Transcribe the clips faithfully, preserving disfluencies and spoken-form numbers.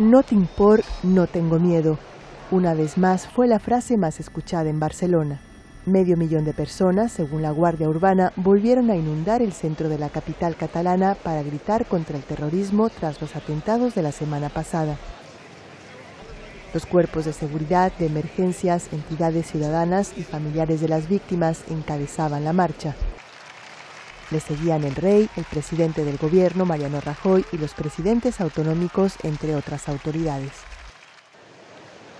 No tinc por, no tengo miedo. Una vez más fue la frase más escuchada en Barcelona. Medio millón de personas, según la Guardia Urbana, volvieron a inundar el centro de la capital catalana para gritar contra el terrorismo tras los atentados de la semana pasada. Los cuerpos de seguridad, de emergencias, entidades ciudadanas y familiares de las víctimas encabezaban la marcha. Le seguían el rey, el presidente del gobierno, Mariano Rajoy, y los presidentes autonómicos, entre otras autoridades.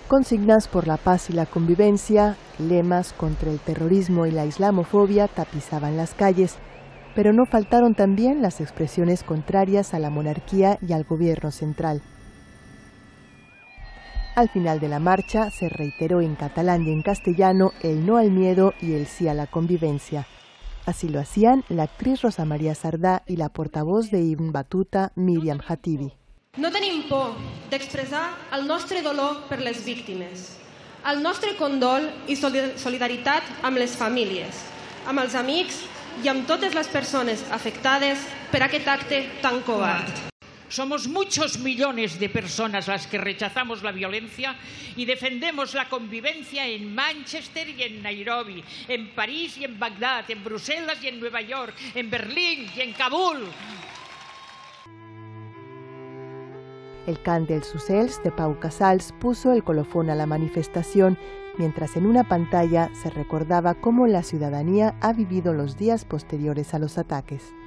Consignas por la paz y la convivencia, lemas contra el terrorismo y la islamofobia tapizaban las calles, pero no faltaron también las expresiones contrarias a la monarquía y al gobierno central. Al final de la marcha se reiteró en catalán y en castellano el no al miedo y el sí a la convivencia. Así lo hacían la actriz Rosa María Sardá y la portavoz de Ibn Batuta, Miriam Hatibi. No tenim por d'expressar el nostre dolor per les víctimes, el nostre condol i solidaritat amb les famílies, amb els amics i amb totes les persones afectades per aquest acte tan covard. Somos muchos millones de personas las que rechazamos la violencia y defendemos la convivencia en Manchester y en Nairobi, en París y en Bagdad, en Bruselas y en Nueva York, en Berlín y en Kabul. El Cant del Sugelts de Pau Casals puso el colofón a la manifestación, mientras en una pantalla se recordaba cómo la ciudadanía ha vivido los días posteriores a los ataques.